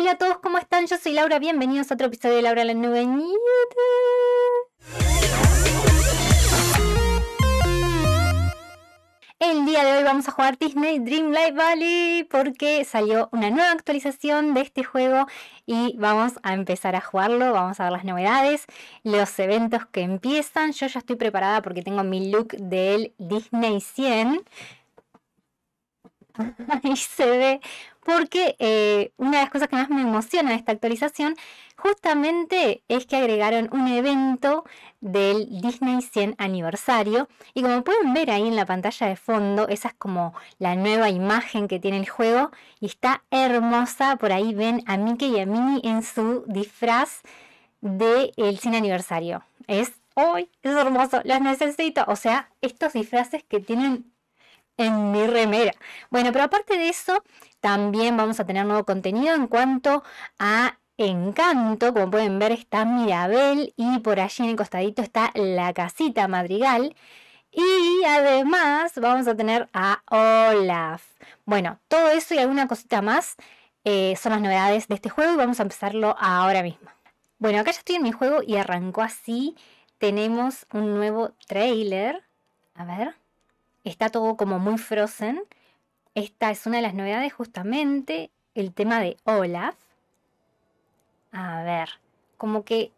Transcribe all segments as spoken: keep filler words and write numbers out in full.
Hola a todos, ¿cómo están? Yo soy Laura, bienvenidos a otro episodio de Laura en la Nube. El día de hoy vamos a jugar Disney Dreamlight Valley porque salió una nueva actualización de este juego y vamos a empezar a jugarlo. Vamos a ver las novedades, los eventos que empiezan. Yo ya estoy preparada porque tengo mi look del Disney cien. Ahí se ve, porque eh, una de las cosas que más me emociona de esta actualización justamente es que agregaron un evento del Disney cien aniversario. Y como pueden ver ahí en la pantalla de fondo, esa es como la nueva imagen que tiene el juego y está hermosa. Por ahí ven a Mickey y a Minnie en su disfraz del cien aniversario. Es hoy, es hermoso, los necesito. O sea, estos disfraces que tienen en mi remera. Bueno, pero aparte de eso, también vamos a tener nuevo contenido en cuanto a Encanto. Como pueden ver, está Mirabel y por allí en el costadito está la casita Madrigal. Y además vamos a tener a Olaf. Bueno, todo eso y alguna cosita más eh, son las novedades de este juego y vamos a empezarlo ahora mismo. Bueno, acá ya estoy en mi juego y arrancó así. Tenemos un nuevo trailer. A ver. Está todo como muy Frozen. Esta es una de las novedades, justamente el tema de Olaf. A ver, como que...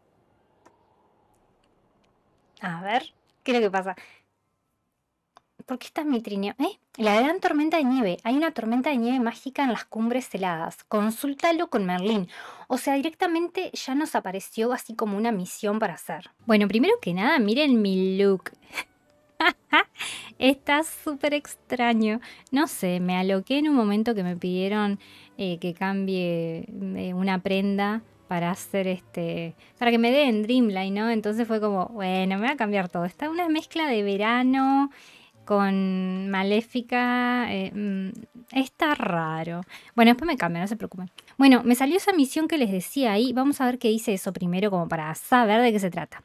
A ver, ¿qué es lo que pasa? ¿Por qué está en mi trineo? ¿Eh? La gran tormenta de nieve. Hay una tormenta de nieve mágica en las cumbres heladas. Consúltalo con Merlín. O sea, directamente ya nos apareció así como una misión para hacer. Bueno, primero que nada, miren mi look. Está súper extraño. No sé, me aloqué en un momento que me pidieron eh, que cambie eh, una prenda para hacer este... para que me den Dreamlight, ¿no? Entonces fue como, bueno, me va a cambiar todo. Está una mezcla de verano con Maléfica. Eh, está raro. Bueno, después me cambia, no se preocupen. Bueno, me salió esa misión que les decía ahí. Vamos a ver qué dice eso primero como para saber de qué se trata.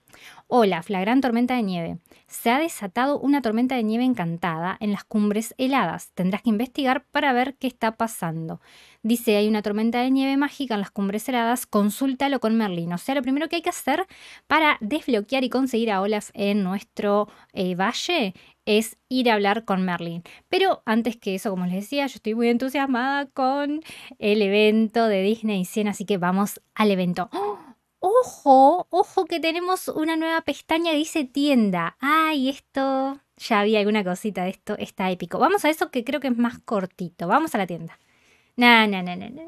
Olaf, la gran tormenta de nieve. Se ha desatado una tormenta de nieve encantada en las cumbres heladas. Tendrás que investigar para ver qué está pasando. Dice, hay una tormenta de nieve mágica en las cumbres heladas. Consúltalo con Merlín. O sea, lo primero que hay que hacer para desbloquear y conseguir a Olaf en nuestro eh, valle es ir a hablar con Merlín. Pero antes que eso, como les decía, yo estoy muy entusiasmada con el evento de Disney cien. Así que vamos al evento. ¡Oh! Ojo, ojo que tenemos una nueva pestaña que dice tienda. Ay, esto, ya había alguna cosita de esto, está épico. Vamos a eso que creo que es más cortito. Vamos a la tienda. Na, na, na, na, na.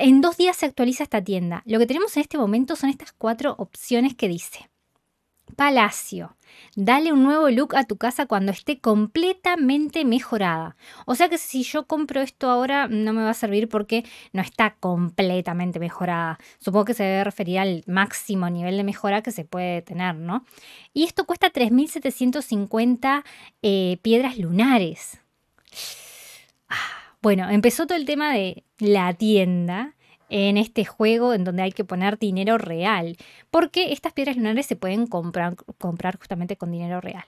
En dos días se actualiza esta tienda. Lo que tenemos en este momento son estas cuatro opciones que dice. Palacio. Dale un nuevo look a tu casa cuando esté completamente mejorada. O sea que si yo compro esto ahora no me va a servir porque no está completamente mejorada. Supongo que se debe referir al máximo nivel de mejora que se puede tener, ¿no? Y esto cuesta tres mil setecientos cincuenta eh, piedras lunares. Ah, bueno, empezó todo el tema de la tienda en este juego en donde hay que poner dinero real, porque estas piedras lunares se pueden comprar, comprar justamente con dinero real.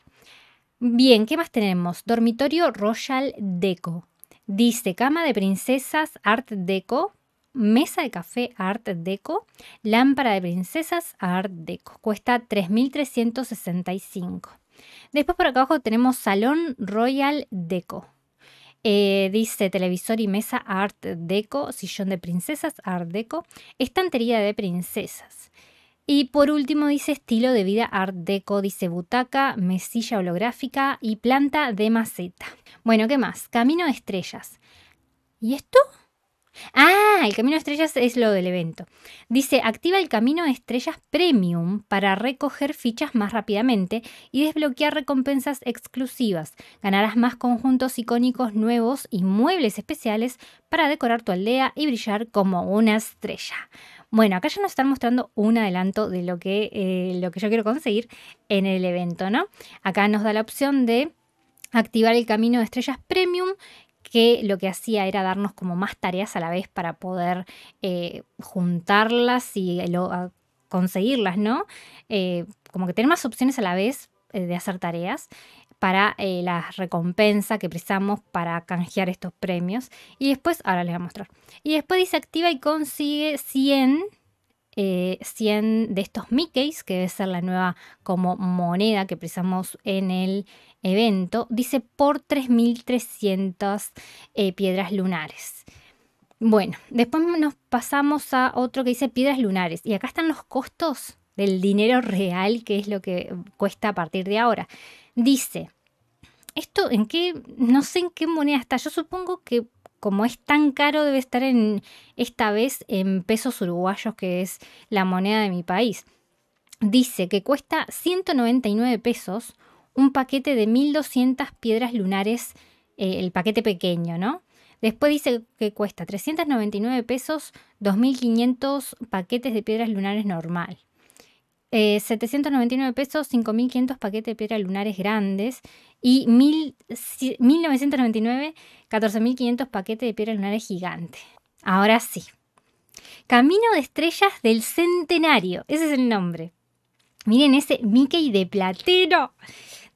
Bien, ¿qué más tenemos? Dormitorio Royal Deco. Dice cama de princesas Art Deco, mesa de café Art Deco, lámpara de princesas Art Deco. Cuesta tres mil trescientos sesenta y cinco. Después por acá abajo tenemos Salón Royal Deco. Eh, dice televisor y mesa Art Deco, sillón de princesas Art Deco, estantería de princesas. Y por último dice estilo de vida Art Deco, dice butaca, mesilla holográfica y planta de maceta. Bueno, ¿qué más? Camino de Estrellas. ¿Y esto? Ah, el Camino de Estrellas es lo del evento. Dice, activa el Camino de Estrellas Premium para recoger fichas más rápidamente y desbloquear recompensas exclusivas. Ganarás más conjuntos icónicos nuevos y muebles especiales para decorar tu aldea y brillar como una estrella. Bueno, acá ya nos están mostrando un adelanto de lo que, eh, lo que yo quiero conseguir en el evento, ¿no? Acá nos da la opción de activar el Camino de Estrellas Premium, que lo que hacía era darnos como más tareas a la vez para poder eh, juntarlas y lo, conseguirlas, ¿no? Eh, como que tener más opciones a la vez eh, de hacer tareas. para eh, la recompensa que precisamos para canjear estos premios. Y después, ahora les voy a mostrar. Y después dice activa y consigue cien. Eh, cien de estos Mickeys, que debe ser la nueva como moneda que precisamos en el evento, dice por tres mil trescientas eh, piedras lunares. Bueno, después nos pasamos a otro que dice piedras lunares, y acá están los costos del dinero real, que es lo que cuesta a partir de ahora. Dice, esto en qué, no sé en qué moneda está, yo supongo que como es tan caro, debe estar en esta vez en pesos uruguayos, que es la moneda de mi país. Dice que cuesta ciento noventa y nueve pesos un paquete de mil doscientas piedras lunares, eh, el paquete pequeño, ¿no? Después dice que cuesta trescientos noventa y nueve pesos dos mil quinientos paquetes de piedras lunares normal. Eh, setecientos noventa y nueve pesos, cinco mil quinientos paquetes de piedras lunares grandes y mil novecientos noventa y nueve, catorce mil quinientos paquetes de piedras lunares gigantes. Ahora sí. Camino de Estrellas del Centenario. Ese es el nombre. Miren ese Mickey de platero.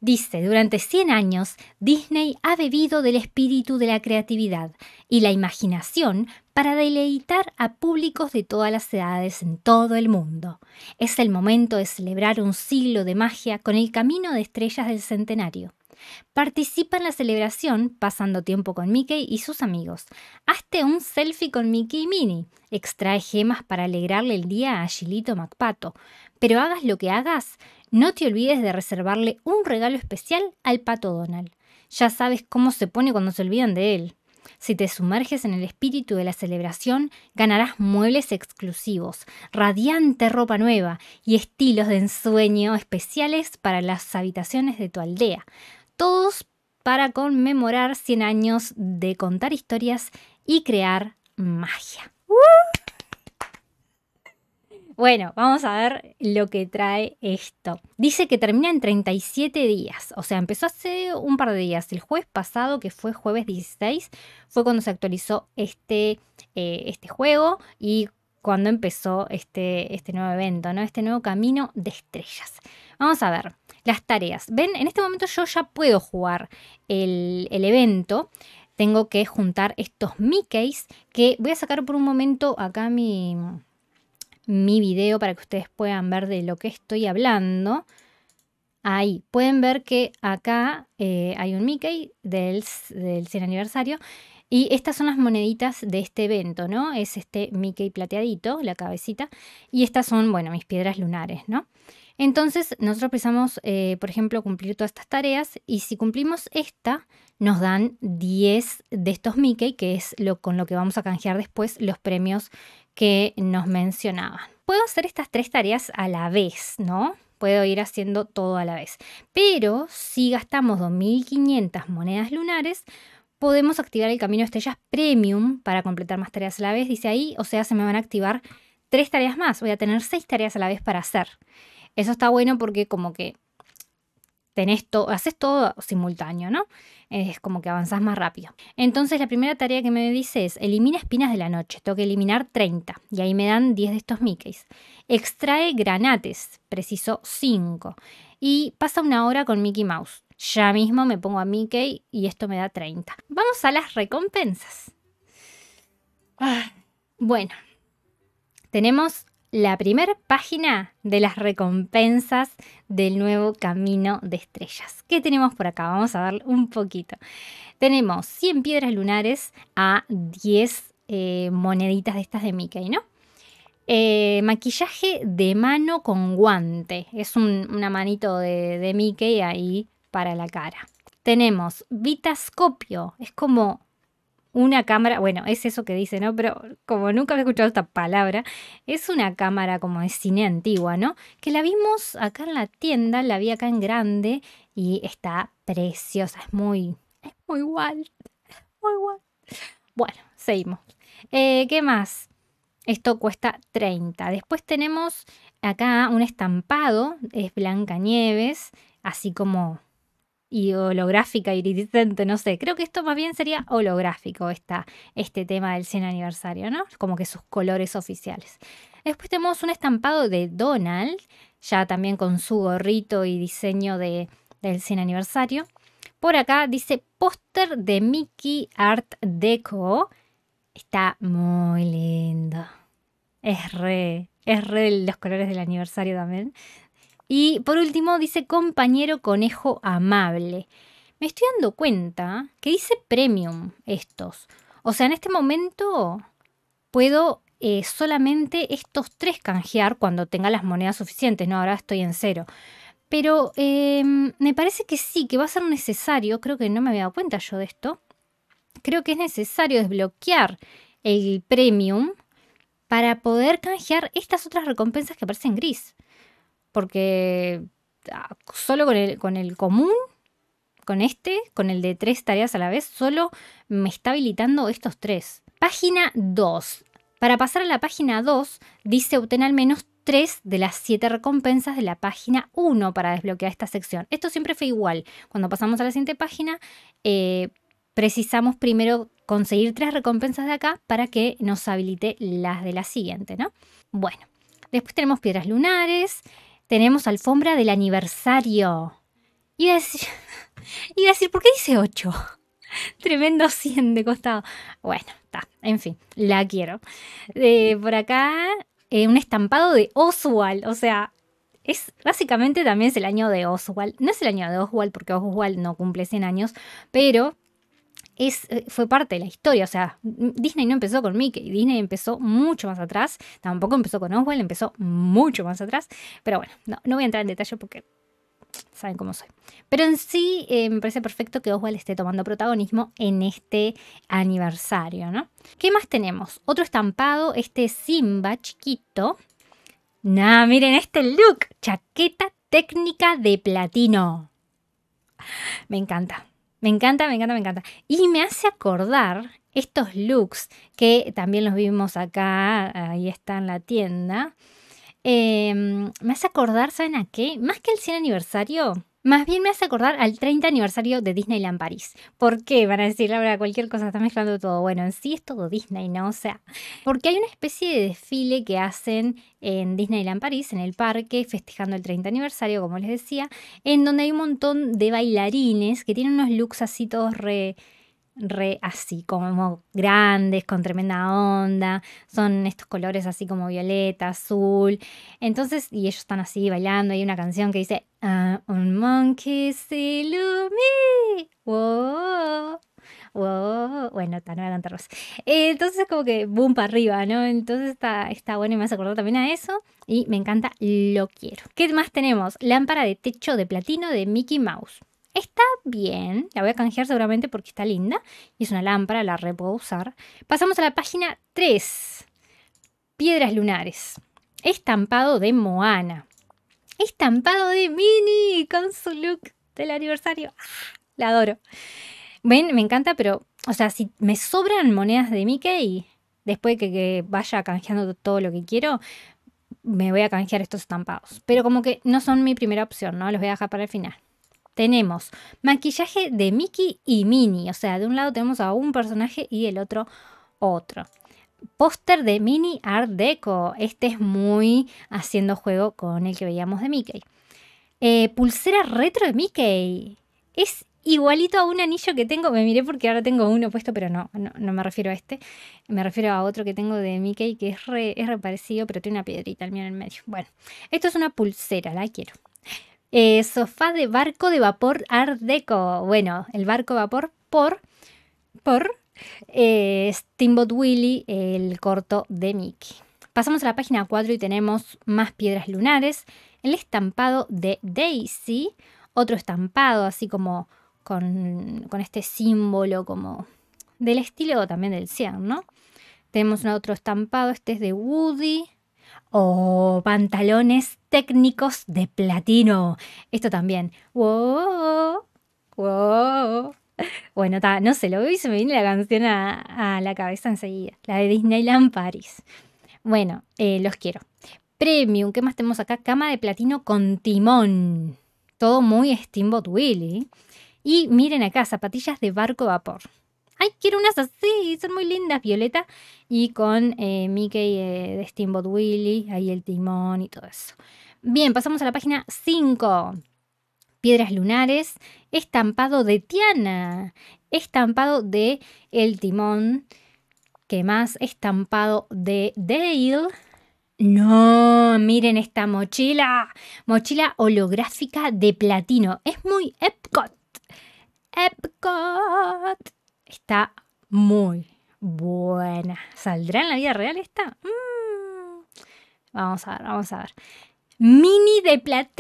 Dice, durante cien años, Disney ha bebido del espíritu de la creatividad y la imaginación para deleitar a públicos de todas las edades en todo el mundo. Es el momento de celebrar un siglo de magia con el Camino de Estrellas del Centenario. Participa en la celebración pasando tiempo con Mickey y sus amigos. Hazte un selfie con Mickey y Minnie. Extrae gemas para alegrarle el día a Gilito MacPato. Pero hagas lo que hagas, no te olvides de reservarle un regalo especial al pato Donald. Ya sabes cómo se pone cuando se olvidan de él. Si te sumerges en el espíritu de la celebración, ganarás muebles exclusivos, radiante ropa nueva y estilos de ensueño especiales para las habitaciones de tu aldea. Todos para conmemorar cien años de contar historias y crear magia. Bueno, vamos a ver lo que trae esto. Dice que termina en treinta y siete días. O sea, empezó hace un par de días. El jueves pasado, que fue jueves dieciséis, fue cuando se actualizó este, eh, este juego y cuando empezó este, este nuevo evento, ¿no? Este nuevo Camino de Estrellas. Vamos a ver las tareas. Ven, en este momento yo ya puedo jugar el, el evento. Tengo que juntar estos Mickeys que voy a sacar por un momento acá mi... mi video para que ustedes puedan ver de lo que estoy hablando. Ahí pueden ver que acá eh, hay un Mickey del, del cien aniversario y estas son las moneditas de este evento, ¿no? Es este Mickey plateadito, la cabecita, y estas son, bueno, mis piedras lunares, ¿no? Entonces nosotros precisamos, eh, por ejemplo, cumplir todas estas tareas y si cumplimos esta nos dan diez de estos Mickey, que es lo, con lo que vamos a canjear después los premios que nos mencionaban. Puedo hacer estas tres tareas a la vez, ¿no? Puedo ir haciendo todo a la vez. Pero si gastamos dos mil quinientas monedas lunares, podemos activar el Camino de Estrellas Premium para completar más tareas a la vez. Dice ahí, o sea, se me van a activar tres tareas más. Voy a tener seis tareas a la vez para hacer. Eso está bueno porque como que tenés todo, haces todo simultáneo, ¿no? Es como que avanzás más rápido. Entonces la primera tarea que me dice es, elimina espinas de la noche. Tengo que eliminar treinta y ahí me dan diez de estos Mickeys. Extrae granates, preciso cinco. Y pasa una hora con Mickey Mouse. Ya mismo me pongo a Mickey y esto me da treinta. Vamos a las recompensas. Bueno, tenemos la primera página de las recompensas del nuevo Camino de Estrellas. ¿Qué tenemos por acá? Vamos a ver un poquito. Tenemos cien piedras lunares a diez eh, moneditas de estas de Mickey, ¿no? Eh, maquillaje de mano con guante. Es un, una manito de, de Mickey ahí para la cara. Tenemos vitascopio. Es como una cámara, bueno, es eso que dice, ¿no? Pero como nunca había escuchado esta palabra, es una cámara como de cine antigua, ¿no? Que la vimos acá en la tienda, la vi acá en grande y está preciosa, es muy, es muy wild, muy wild. Bueno, seguimos. Eh, ¿Qué más? Esto cuesta treinta. Después tenemos acá un estampado, es Blanca Nieves, así como... y holográfica, iridiscente, no sé. Creo que esto más bien sería holográfico, esta, este tema del cien aniversario, ¿no? Como que sus colores oficiales. Después tenemos un estampado de Donald, ya también con su gorrito y diseño de, del cien aniversario. Por acá dice póster de Mickey Art Deco. Está muy lindo. Es re, es re los colores del aniversario también. Y por último dice compañero conejo amable. Me estoy dando cuenta que dice premium estos. O sea, en este momento puedo eh, solamente estos tres canjear cuando tenga las monedas suficientes. No, ahora estoy en cero. Pero eh, me parece que sí, que va a ser necesario. Creo que no me había dado cuenta yo de esto. Creo que es necesario desbloquear el premium para poder canjear estas otras recompensas que aparecen gris. Porque solo con el, con el común, con este, con el de tres tareas a la vez, solo me está habilitando estos tres. Página dos. Para pasar a la página dos, dice obtén al menos tres de las siete recompensas de la página uno para desbloquear esta sección. Esto siempre fue igual. Cuando pasamos a la siguiente página, eh, precisamos primero conseguir tres recompensas de acá para que nos habilite las de la siguiente, ¿no? Bueno, después tenemos piedras lunares. Tenemos alfombra del aniversario. Iba a decir, iba a decir ¿por qué dice ocho? Tremendo cien de costado. Bueno, está. En fin, la quiero. Eh, por acá, eh, un estampado de Oswald. O sea, es básicamente también es el año de Oswald. No es el año de Oswald porque Oswald no cumple cien años, pero es, fue parte de la historia. O sea, Disney no empezó con Mickey, Disney empezó mucho más atrás, tampoco empezó con Oswald, empezó mucho más atrás, pero bueno, no, no voy a entrar en detalle porque saben cómo soy, pero en sí eh, me parece perfecto que Oswald esté tomando protagonismo en este aniversario, ¿no? ¿Qué más tenemos? Otro estampado, este Simba chiquito. Nah, miren este look, chaqueta técnica de platino, me encanta. Me encanta, me encanta, me encanta. Y me hace acordar estos looks que también los vimos acá, ahí está en la tienda. Eh, me hace acordar, ¿saben a qué? Más que el cien aniversario, más bien me hace acordar al treinta aniversario de Disneyland París. ¿Por qué? Van a decir, Laura, cualquier cosa, está mezclando todo. Bueno, en sí es todo Disney, ¿no? O sea, porque hay una especie de desfile que hacen en Disneyland París, en el parque, festejando el treinta aniversario, como les decía, en donde hay un montón de bailarines que tienen unos looks así todos re, re así, como grandes, con tremenda onda, son estos colores así como violeta, azul, entonces, y ellos están así bailando, hay una canción que dice uh, un monkey see me, wow. Wow. Bueno, no voy a cantar más. Eh, entonces como que boom para arriba, ¿no? Entonces está, está bueno y me hace acordar también a eso. Y me encanta, lo quiero. ¿Qué más tenemos? Lámpara de techo de platino de Mickey Mouse. Está bien, la voy a canjear seguramente porque está linda. Y es una lámpara, la re puedo usar. Pasamos a la página tres. Piedras lunares. Estampado de Moana. Estampado de Minnie con su look del aniversario. ¡Ah! La adoro. Ven, me encanta, pero, o sea, si me sobran monedas de Mickey, después que, que vaya canjeando todo lo que quiero, me voy a canjear estos estampados. Pero como que no son mi primera opción, ¿no? Los voy a dejar para el final. Tenemos maquillaje de Mickey y Minnie. O sea, de un lado tenemos a un personaje y del otro, otro. Póster de Minnie Art Deco. Este es muy haciendo juego con el que veíamos de Mickey. Eh, pulsera retro de Mickey. Es igualito a un anillo que tengo, me miré porque ahora tengo uno puesto, pero no, no, no me refiero a este. Me refiero a otro que tengo de Mickey que es re, es re parecido, pero tiene una piedrita al mío en el medio. Bueno, esto es una pulsera, la quiero. Eh, sofá de barco de vapor Art Deco. Bueno, el barco de vapor por, por eh, Steamboat Willie, el corto de Mickey. Pasamos a la página cuatro y tenemos más piedras lunares. El estampado de Daisy. Otro estampado así como... Con, con este símbolo como del estilo también del cien, ¿no? Tenemos un otro estampado, este es de Woody. ¡Oh! Pantalones técnicos de platino. Esto también. ¡Wow! ¡Wow! Bueno, ta, no sé, lo veo y se me viene la canción a, a la cabeza enseguida. La de Disneyland París. Bueno, eh, los quiero. Premium, ¿qué más tenemos acá? Cama de platino con timón. Todo muy Steamboat Willie. Y miren acá, zapatillas de barco vapor. ¡Ay, quiero unas así! Son muy lindas, violeta. Y con eh, Mickey eh, de Steamboat Willie, ahí el timón y todo eso. Bien, pasamos a la página cinco. piedras lunares, estampado de Tiana, estampado de el timón, ¿qué más? Estampado de Dale. No, miren esta mochila, mochila holográfica de platino, es muy Epcot, Epcot, está muy buena. ¿Saldrá en la vida real esta? Mm. Vamos a ver, vamos a ver. Mini de platero.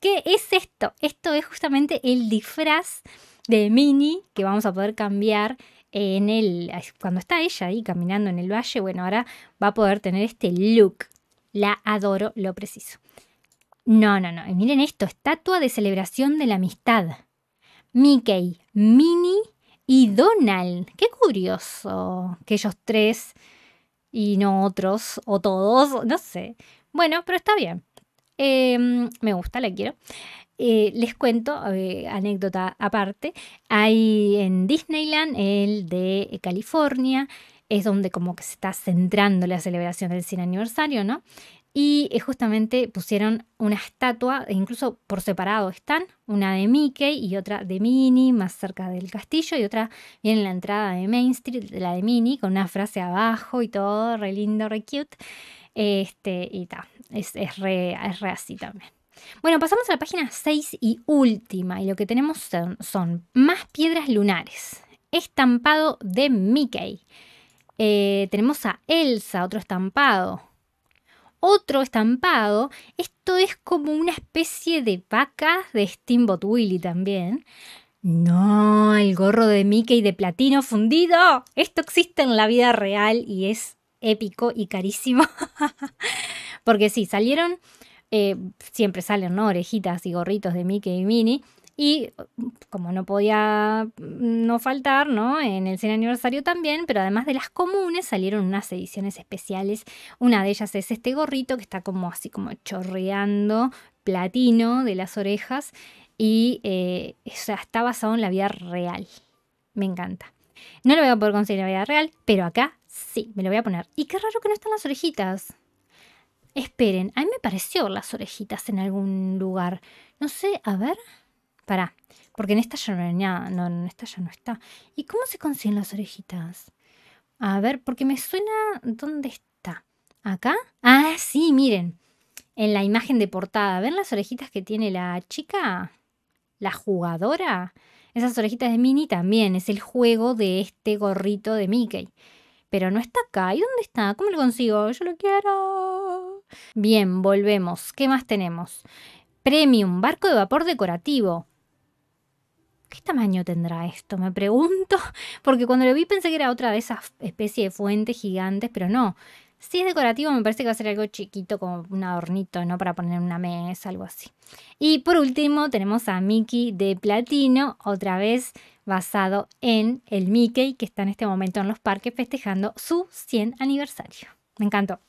¿Qué es esto? Esto es justamente el disfraz de Minnie que vamos a poder cambiar en el, cuando está ella ahí caminando en el valle. Bueno, ahora va a poder tener este look. La adoro, lo preciso. No, no, no. Y miren esto, estatua de celebración de la amistad. Mickey, Minnie y Donald. Qué curioso que ellos tres y no otros o todos, no sé. Bueno, pero está bien. Eh, me gusta, la quiero. Eh, les cuento, eh, anécdota aparte, hay en Disneyland, el de California, es donde como que se está centrando la celebración del cien aniversario, ¿no? Y eh, justamente pusieron una estatua, incluso por separado están, una de Mickey y otra de Minnie, más cerca del castillo, y otra viene en la entrada de Main Street, la de Minnie, con una frase abajo y todo, re lindo, re cute. Este, y ta, es, es, re, es re así también. Bueno, pasamos a la página seis y última. Y lo que tenemos son, son más piedras lunares. Estampado de Mickey. Eh, tenemos a Elsa, otro estampado. Otro estampado. Esto es como una especie de vaca de Steamboat Willie también. No, el gorro de Mickey de platino fundido. Esto existe en la vida real y es épico y carísimo. Porque sí, salieron, eh, siempre salen, ¿no? Orejitas y gorritos de Mickey y Minnie. Y como no podía no faltar, ¿no? En el cien aniversario también, pero además de las comunes salieron unas ediciones especiales. Una de ellas es este gorrito que está como así como chorreando platino de las orejas. Y eh, está basado en la vida real. Me encanta. No lo voy a poder conseguir en la vida real, pero acá sí, me lo voy a poner. Y qué raro que no están las orejitas. Esperen, a mí me pareció las orejitas en algún lugar. No sé, a ver. Pará, porque en esta ya no hay nada. No, en esta ya no está. ¿Y cómo se consiguen las orejitas? A ver, porque me suena... ¿Dónde está? ¿Acá? Ah, sí, miren. En la imagen de portada. ¿Ven las orejitas que tiene la chica? ¿La jugadora? Esas orejitas de Minnie también. Es el juego de este gorrito de Mickey. Pero no está acá. ¿Y dónde está? ¿Cómo lo consigo? Yo lo quiero. Bien, volvemos. ¿Qué más tenemos? Premium, barco de vapor decorativo. ¿Qué tamaño tendrá esto? Me pregunto. Porque cuando lo vi pensé que era otra de esas especies de fuentes gigantes, pero no. Si es decorativo me parece que va a ser algo chiquito, como un adornito, ¿no? Para poner en una mesa, algo así. Y por último tenemos a Mickey de platino, otra vez basado en el Mickey que está en este momento en los parques festejando su cien aniversario. Me encantó.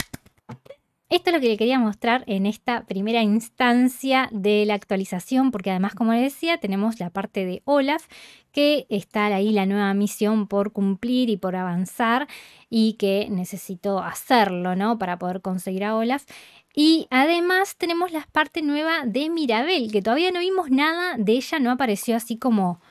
Esto es lo que le quería mostrar en esta primera instancia de la actualización, porque además, como les decía, tenemos la parte de Olaf, que está ahí la nueva misión por cumplir y por avanzar, y que necesito hacerlo, ¿no? Para poder conseguir a Olaf. Y además tenemos la parte nueva de Mirabel, que todavía no vimos nada de ella, no apareció así como...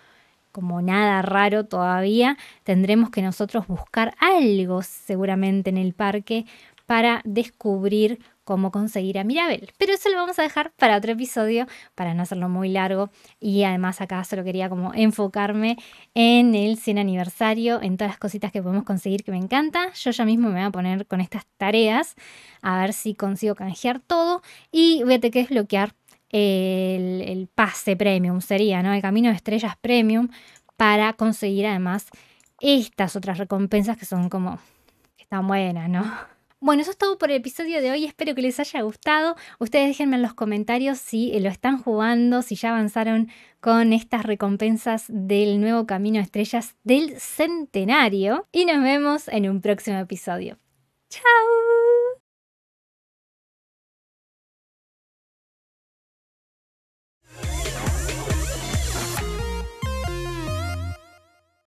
como nada raro todavía. Tendremos que nosotros buscar algo seguramente en el parque para descubrir cómo conseguir a Mirabel. Pero eso lo vamos a dejar para otro episodio, para no hacerlo muy largo. Y además acá solo quería como enfocarme en el cien aniversario, en todas las cositas que podemos conseguir que me encanta. Yo ya mismo me voy a poner con estas tareas, a ver si consigo canjear todo. Y voy a tener que desbloquear El, el pase premium sería, ¿no? El Camino de Estrellas premium, para conseguir además estas otras recompensas que son como que están buenas, ¿no? Bueno, eso es todo por el episodio de hoy. Espero que les haya gustado. Ustedes déjenme en los comentarios si lo están jugando, si ya avanzaron con estas recompensas del nuevo Camino de Estrellas del Centenario. Y nos vemos en un próximo episodio. ¡Chao!